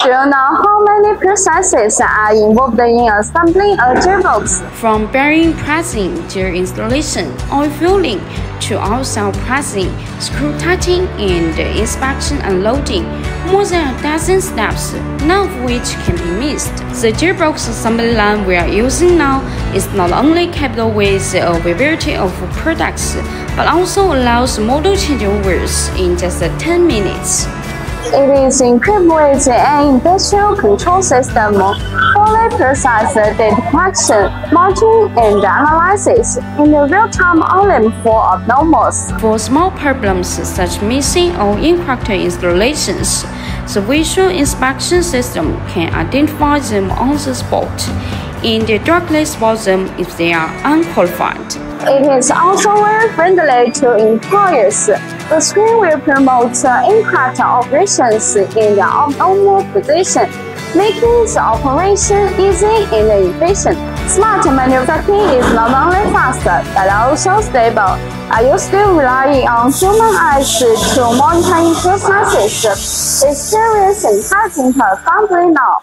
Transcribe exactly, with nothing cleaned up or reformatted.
Do you know how many processes are involved in assembling a gearbox? From bearing pressing to installation, oil filling, to oil cell pressing, screw tightening, and inspection and loading, more than a dozen steps, none of which can be missed. The gearbox assembly line we are using now is not only capable with a variety of products, but also allows model changeovers in just ten minutes. It is equipped with an industrial control system, fully precise detection, monitoring, and analysis in the real-time online for abnormals. For small problems such missing or incorrect installations, the visual inspection system can identify them on the spot and directly spot them if they are unqualified. It is also very friendly to employers. The screen will promote incorrect operations in the abnormal position, making the operation easy and efficient. Smart manufacturing is not only faster, but also stable. Are you still relying on human eyes to monitor processes? Experience enhancing assembly now.